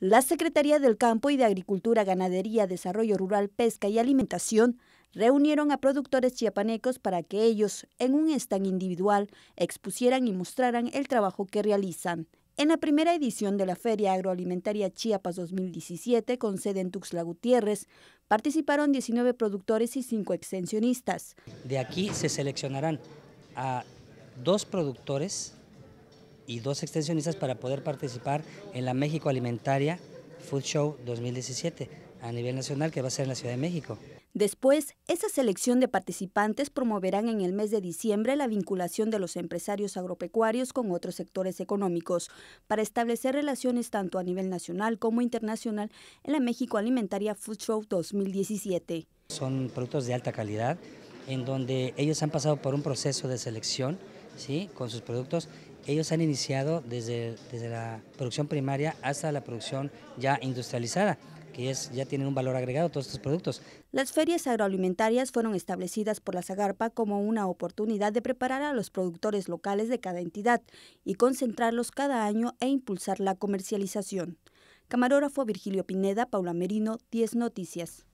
la Secretaría del Campo y de Agricultura, Ganadería, Desarrollo Rural, Pesca y Alimentación reunieron a productores chiapanecos para que ellos, en un stand individual, expusieran y mostraran el trabajo que realizan. En la primera edición de la Feria Agroalimentaria Chiapas 2017, con sede en Tuxtla Gutiérrez, participaron 19 productores y 5 extensionistas. De aquí se seleccionarán a 2 productores y 2 extensionistas para poder participar en la México Alimentaria Food Show 2017 a nivel nacional, que va a ser en la Ciudad de México. Después, esa selección de participantes promoverán en el mes de diciembre la vinculación de los empresarios agropecuarios con otros sectores económicos para establecer relaciones tanto a nivel nacional como internacional en la México Alimentaria Food Show 2017. Son productos de alta calidad en donde ellos han pasado por un proceso de selección, ¿sí?, con sus productos. Ellos han iniciado desde la producción primaria hasta la producción ya industrializada, que ya tienen un valor agregado todos estos productos. Las ferias agroalimentarias fueron establecidas por la Sagarpa como una oportunidad de preparar a los productores locales de cada entidad y concentrarlos cada año e impulsar la comercialización. Camarógrafo Virgilio Pineda, Paula Merino, 10 Noticias.